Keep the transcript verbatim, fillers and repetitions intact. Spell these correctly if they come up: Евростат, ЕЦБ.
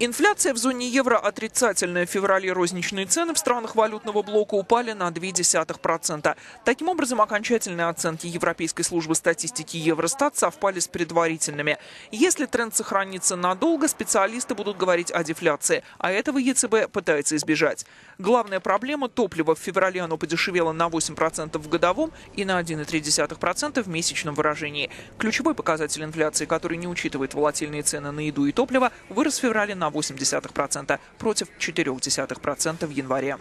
Инфляция в зоне евро отрицательная. В феврале розничные цены в странах валютного блока упали на ноль целых две десятых процента. Таким образом, окончательные оценки Европейской службы статистики Евростат совпали с предварительными. Если тренд сохранится надолго, специалисты будут говорить о дефляции, а этого ЕЦБ пытается избежать. Главная проблема – топливо. В феврале оно подешевело на восемь процентов в годовом и на одна целая три десятых процента в месячном выражении. Ключевой показатель инфляции, который не учитывает волатильные цены на еду и топливо, вырос в феврале на восемь процентов. восемь процентов против четыре процента в январе.